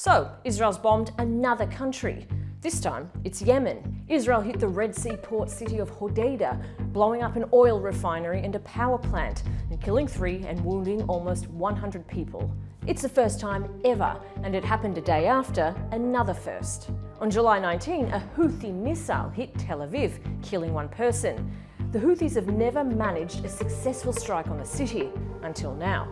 So, Israel's bombed another country. This time, it's Yemen. Israel hit the Red Sea port city of Hodeidah, blowing up an oil refinery and a power plant, and killing 3 and wounding almost 100 people. It's the first time ever, and it happened a day after another first. On July 19, a Houthi missile hit Tel Aviv, killing 1 person. The Houthis have never managed a successful strike on the city, until now.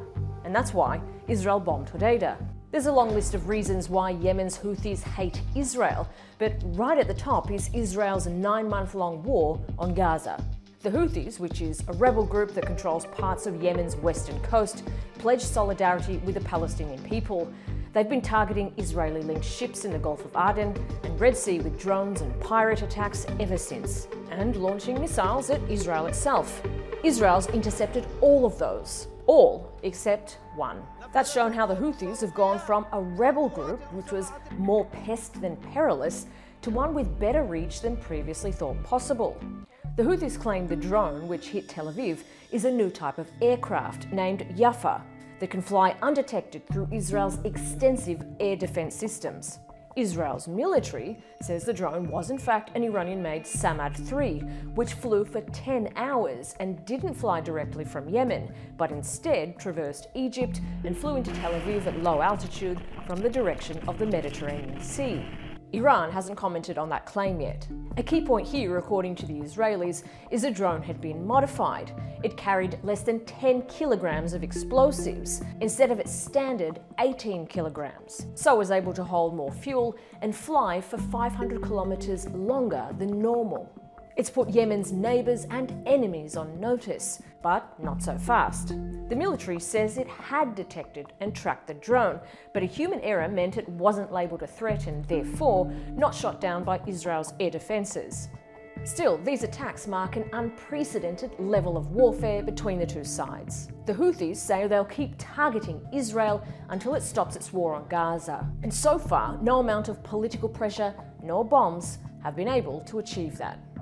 And that's why Israel bombed Hodeidah. There's a long list of reasons why Yemen's Houthis hate Israel, but right at the top is Israel's 9-month-long war on Gaza. The Houthis, which is a rebel group that controls parts of Yemen's western coast, pledged solidarity with the Palestinian people. They've been targeting Israeli-linked ships in the Gulf of Aden and Red Sea with drones and pirate attacks ever since, and launching missiles at Israel itself. Israel's intercepted all of those. All except 1. That's shown how the Houthis have gone from a rebel group, which was more pest than perilous, to one with better reach than previously thought possible. The Houthis claim the drone, which hit Tel Aviv, is a new type of aircraft named Yaffa that can fly undetected through Israel's extensive air defense systems. Israel's military says the drone was in fact an Iranian-made Samad-3, which flew for 10 hours and didn't fly directly from Yemen, but instead traversed Egypt and flew into Tel Aviv at low altitude from the direction of the Mediterranean Sea. Iran hasn't commented on that claim yet. A key point here, according to the Israelis, is the drone had been modified. It carried less than 10 kilograms of explosives, instead of its standard 18 kilograms, so was able to hold more fuel and fly for 500 kilometers longer than normal. It's put Yemen's neighbors and enemies on notice, but not so fast. The military says it had detected and tracked the drone, but a human error meant it wasn't labeled a threat and therefore not shot down by Israel's air defenses. Still, these attacks mark an unprecedented level of warfare between the two sides. The Houthis say they'll keep targeting Israel until it stops its war on Gaza. And so far, no amount of political pressure nor bombs have been able to achieve that.